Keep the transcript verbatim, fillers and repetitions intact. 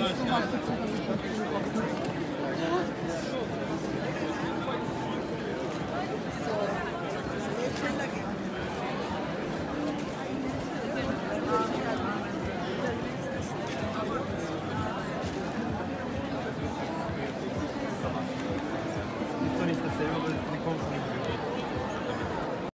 What is the same